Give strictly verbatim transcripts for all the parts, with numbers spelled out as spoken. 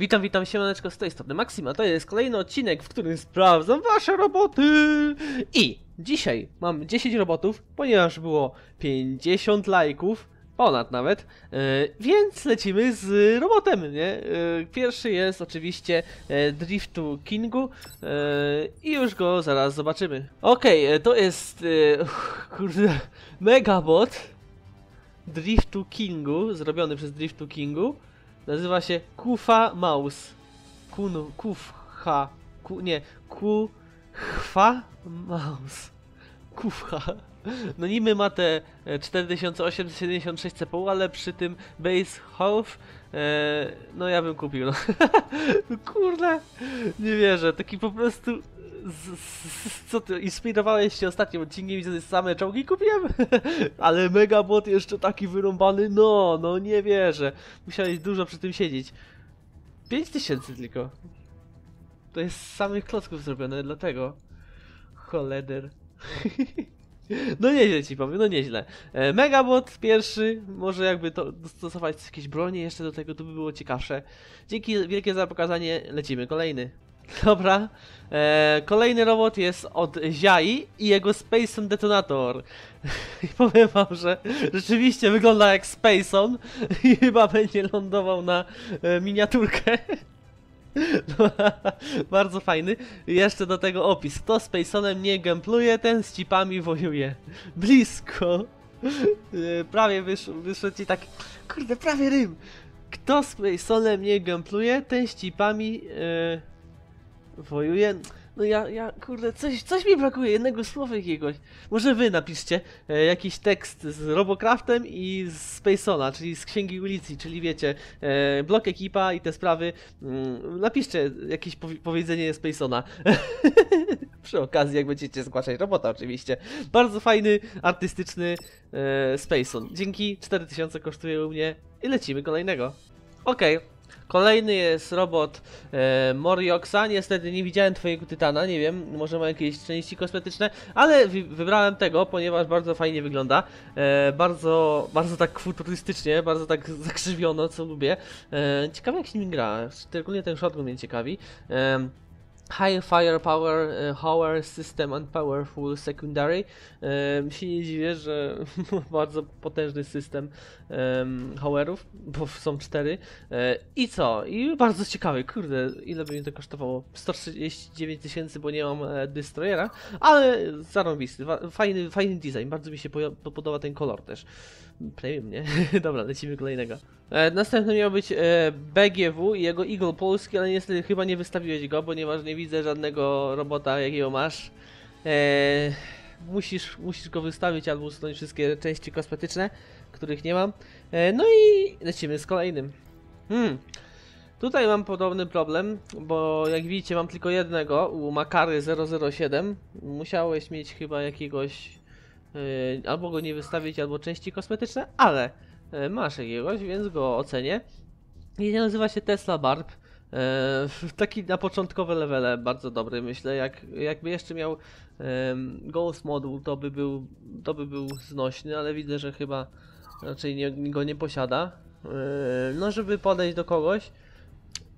Witam, witam, siemaneczko, z tej strony Maksima. To jest kolejny odcinek, w którym sprawdzam wasze roboty. I dzisiaj mam dziesięć robotów, ponieważ było pięćdziesiąt lajków, ponad nawet, yy, więc lecimy z robotem, nie? Yy, pierwszy jest oczywiście yy, Driftu Kingu yy, i już go zaraz zobaczymy. Okej, okay, to jest, yy, kurde, megabot Driftu Kingu, zrobiony przez Driftu Kingu. Nazywa się Kufa Maus. Kun, kufha. Ku, nie, Kufa Maus. Kufha. No niby ma te cztery tysiące osiemset siedemdziesiąt sześć C P U, ale przy tym base half, e, no ja bym kupił. No. Kurde, nie wierzę. Taki po prostu... Z, z, z, co ty, inspirowałeś się ostatnim odcinkiem, widzę same czołgi kupiłem? Ale megabot jeszcze taki wyrąbany, no, no nie wierzę. Musiałeś dużo przy tym siedzieć. pięć tysięcy tylko. To jest z samych klocków zrobione, dlatego. Choleder. No nieźle ci powiem, no nieźle. Megabot pierwszy, może jakby to dostosować jakieś bronie jeszcze do tego, to by było ciekawsze. Dzięki wielkie za pokazanie, lecimy kolejny. Dobra, eee, kolejny robot jest od Ziai i jego Spejson Detonator. I powiem wam, że rzeczywiście wygląda jak Spejson i chyba będzie lądował na e, miniaturkę. No, bardzo fajny. I jeszcze do tego opis. Kto z Spejsonem nie gampluje, ten z chipami wojuje. Blisko. E, prawie wysz, wyszedł ci tak... Kurde, prawie rym. Kto z Spejsonem nie gampluje, ten z chipami... E, Wojuję. No ja, ja, kurde, coś, coś mi brakuje, jednego słowa jakiegoś. Może wy napiszcie e, jakiś tekst z Robocraftem i z Spejsona, czyli z Księgi Ulicy, czyli wiecie, e, blok ekipa i te sprawy. Mm, napiszcie jakieś pow powiedzenie Spejsona. Przy okazji, jak będziecie zgłaszać robota oczywiście. Bardzo fajny, artystyczny e, Spejson. Dzięki, cztery tysiące kosztuje u mnie i lecimy kolejnego. Okej. Okay. Kolejny jest robot e, Morioksa. Niestety nie widziałem twojego tytana, nie wiem, może ma jakieś części kosmetyczne, ale wy wybrałem tego, ponieważ bardzo fajnie wygląda. E, bardzo, bardzo tak futurystycznie, bardzo tak zakrzywiono, co lubię. E, ciekawe jak się nim gra, szczególnie ten shotgun mnie ciekawi. E, High Firepower, Power System and Powerful Secondary. E, się nie dziwię, że bardzo potężny system e, Howerów, bo są cztery. E, I co? I bardzo ciekawy, kurde, ile by mi to kosztowało? sto trzydzieści dziewięć tysięcy, bo nie mam e, destroyera, ale zarąbisty, fajny, fajny design, bardzo mi się podoba ten kolor też. Premium, nie? Dobra, lecimy kolejnego. E, następny miał być e, B G W i jego Eagle Polski, ale niestety chyba nie wystawiłeś go, ponieważ nie widzę żadnego robota, jakiego masz. E, musisz, musisz go wystawić albo usunąć wszystkie części kosmetyczne, których nie mam. E, no i lecimy z kolejnym. Hmm. Tutaj mam podobny problem, bo jak widzicie mam tylko jednego, u Makary zero zero siedem. Musiałeś mieć chyba jakiegoś... albo go nie wystawić, albo części kosmetyczne, ale masz jakiegoś, więc go ocenię. I nazywa się Tesla Barb. Taki na początkowe levele bardzo dobry, myślę. Jak, jakby jeszcze miał Ghost Module, to by był, to by był znośny, ale widzę, że chyba raczej nie, go nie posiada. No, żeby podejść do kogoś,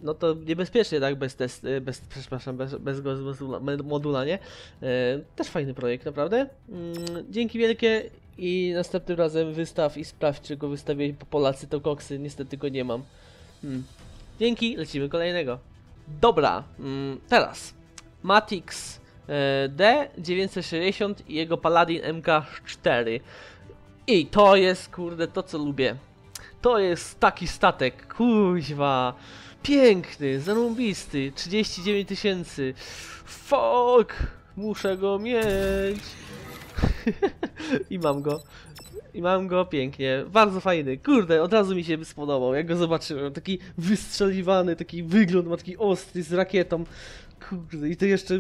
no to niebezpiecznie, tak? Bez test, bez, przepraszam, bez, bez, bez modula, nie? E, też fajny projekt, naprawdę. E, dzięki wielkie i następnym razem wystaw i sprawdź, czy go wystawiłeś, bo Polacy to koksy, niestety go nie mam. Hmm. Dzięki, lecimy kolejnego. Dobra, mm, teraz Matrix e, D dziewięćset sześćdziesiąt i jego Paladin M K cztery. I to jest, kurde, to co lubię. To jest taki statek, kuźwa. Piękny, zarąbisty, trzydzieści dziewięć tysięcy. Fuck! Muszę go mieć. I mam go. I mam go pięknie. Bardzo fajny. Kurde, od razu mi się spodobał, jak go zobaczyłem. Taki wystrzeliwany, taki wygląd ma taki ostry, z rakietą. Kurde, i to jeszcze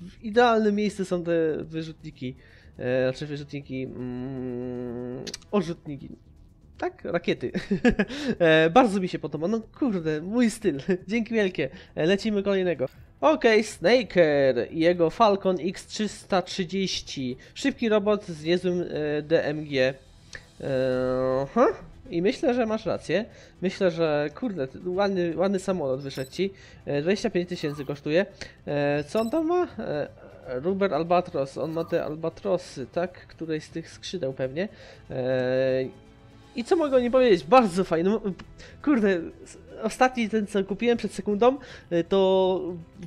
w idealnym miejscu są te wyrzutniki. E, znaczy wyrzutniki... Mm, orzutniki. Tak? Rakiety. e, bardzo mi się podoba. No kurde, mój styl. Dzięki wielkie. E, lecimy kolejnego. Okej, okay, Snaker i jego Falcon X trzysta trzydzieści. Szybki robot z niezłym e, D M G. E, huh? I myślę, że masz rację. Myślę, że kurde, ładny, ładny samolot wyszedł ci. dwadzieścia pięć tysięcy kosztuje. Co on tam ma? Ruber Albatros. On ma te albatrosy, tak? Której z tych skrzydeł pewnie. I co mogę o nim powiedzieć? Bardzo fajny. Kurde, ostatni ten, co kupiłem przed sekundą, to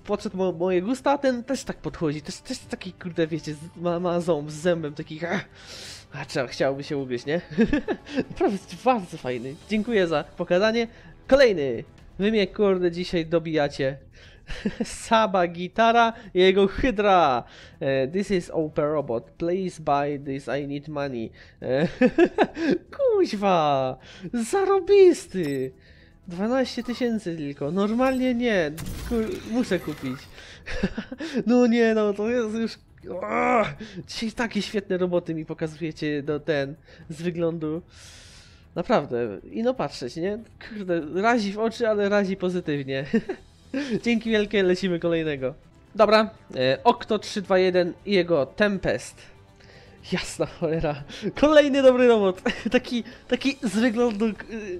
podszedł mo moje gusta, ten też tak podchodzi. Też, też taki, kurde, wiecie, ma, ma ząb z zębem takich. A trzeba, chciałoby się ugryźć, nie? Naprawdę bardzo fajny. Dziękuję za pokazanie. Kolejny! Wy mnie, kurde, dzisiaj dobijacie. Saba gitara, jego hydra. Uh, this is Open Robot. Please buy this, I need money. Kuźwa! Zarobisty! dwanaście tysięcy tylko. Normalnie nie. Kur muszę kupić. No nie, no to jest już... O, dzisiaj takie świetne roboty mi pokazujecie do ten z wyglądu. Naprawdę. I no patrzeć, nie? Kurde, razi w oczy, ale razi pozytywnie. Dzięki wielkie, lecimy kolejnego. Dobra, Octo trzy dwa jeden i jego Tempest. Jasna cholera. Kolejny dobry robot. Taki, taki z wyglądu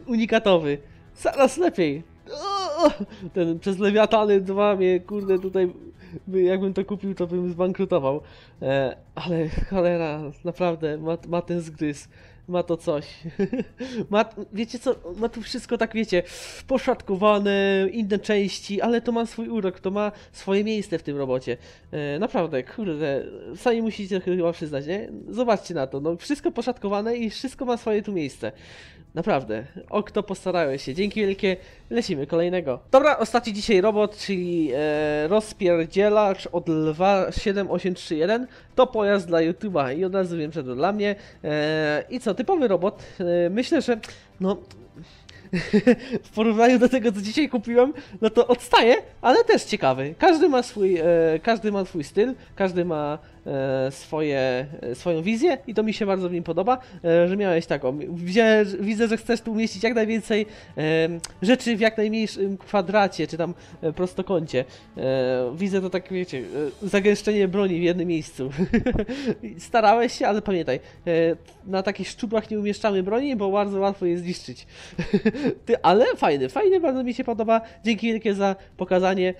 unikatowy. Zaraz lepiej. O, ten przez lewiatany dwa mnie, kurde, tutaj... Jakbym to kupił, to bym zbankrutował. E, ale cholera, naprawdę, ma, ma ten zgryz. Ma to coś. ma, wiecie co, ma tu wszystko tak, wiecie, poszatkowane, inne części, ale to ma swój urok, to ma swoje miejsce w tym robocie. E, naprawdę, kurde, sami musicie chyba przyznać, nie? Zobaczcie na to, no wszystko poszatkowane i wszystko ma swoje tu miejsce. Naprawdę, o kto postarałem się. Dzięki wielkie, lecimy kolejnego. Dobra, ostatni dzisiaj robot, czyli e, rozpierdzielacz od Lwa siedem osiem trzy jeden. To pojazd dla YouTube'a i od razu wiem, że to dla mnie. E, I co, typowy robot. E, myślę, że no... w porównaniu do tego, co dzisiaj kupiłem, no to odstaje, ale też ciekawy. Każdy ma swój, e, każdy ma swój styl, każdy ma e, swoje, e, swoją wizję i to mi się bardzo w nim podoba, e, że miałeś taką. Wzię, widzę, że chcesz tu umieścić jak najwięcej e, rzeczy w jak najmniejszym kwadracie, czy tam e, prostokącie. E, widzę to tak, wiecie, e, zagęszczenie broni w jednym miejscu. Starałeś się, ale pamiętaj, e, na takich szczupłach nie umieszczamy broni, bo bardzo łatwo je zniszczyć. Ty, ale fajny, fajny, bardzo mi się podoba. Dzięki wielkie za pokazanie.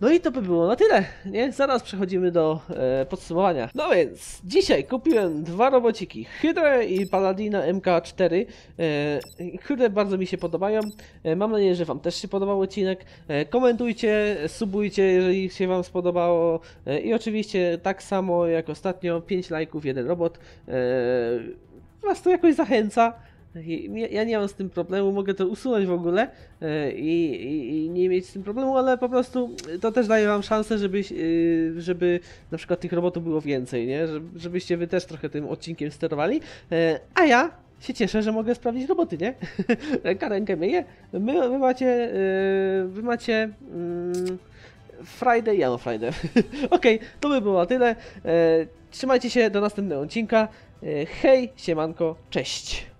No i to by było na tyle, nie? Zaraz przechodzimy do e, podsumowania. No więc, dzisiaj kupiłem dwa robociki, Hydrę i Paladina M K cztery. E, Hydrę bardzo mi się podobają. E, mam nadzieję, że wam też się podobał odcinek. E, komentujcie, subujcie, jeżeli się wam spodobało. E, I oczywiście tak samo jak ostatnio, pięć lajków, jeden robot. E, was to jakoś zachęca. Ja nie mam z tym problemu, mogę to usunąć w ogóle i, i, i nie mieć z tym problemu, ale po prostu to też daje wam szansę, żeby, żeby na przykład tych robotów było więcej, nie? Żebyście wy też trochę tym odcinkiem sterowali, a ja się cieszę, że mogę sprawdzić roboty, nie? Ręka rękę myje, my, wy macie... Wy macie mm, Friday, ja no Friday. Okej, okay, to by było tyle. Trzymajcie się do następnego odcinka. Hej, siemanko, cześć!